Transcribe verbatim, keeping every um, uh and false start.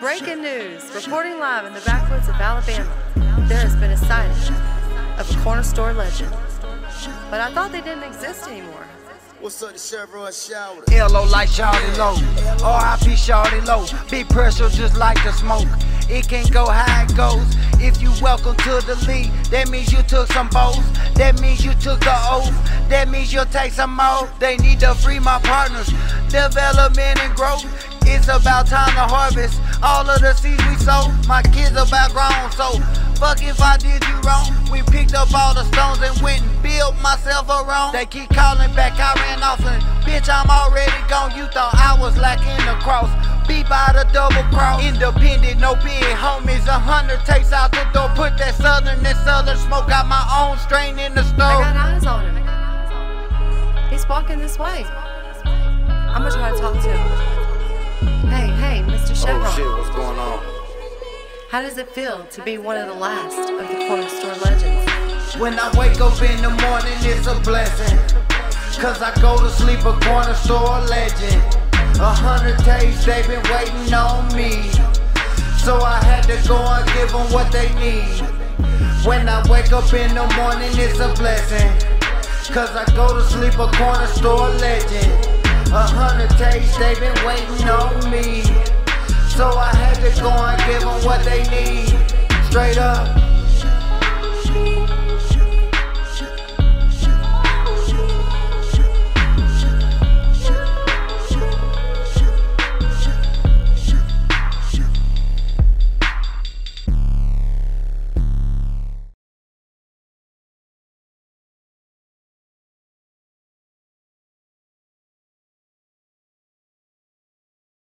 Breaking news, reporting live in the backwoods of Alabama, there has been a sighting of a corner store legend. But I thought they didn't exist anymore. What's up, the Chevron Shawty? L O like Shawty Lo, R I P Shawty Lo. Big pressure just like the smoke. It can go how it goes. If you welcome to the league, that means you took some bows. That means you took the oath. That means you'll take some more. They need to free my partners. Development and growth. It's about time to harvest all of the seeds we sow. My kids about grown, so fuck if I did you wrong. We picked up all the stones and went and built myself around. They keep calling back, I ran off and bitch, I'm already gone. You thought I was lacking the cross. Beat by the double cross. Independent, no being homies. A hundred takes out the door. Put that southern, that southern smoke. Got my own strain in the store. I got eyes on him. He's walking this way. I'm gonna try to talk to him. Hey, hey, Mister Chevron. Oh shit, what's going on? How does it feel to be one of the last of the corner store legends? When I wake up in the morning, it's a blessing. Cause I go to sleep a corner store legend. A hundred days they've been waiting on me. So I had to go and give them what they need. When I wake up in the morning, it's a blessing. Cause I go to sleep a corner store legend. A hundred days they've been waiting on me. So I had to go and give them what they need. Straight up.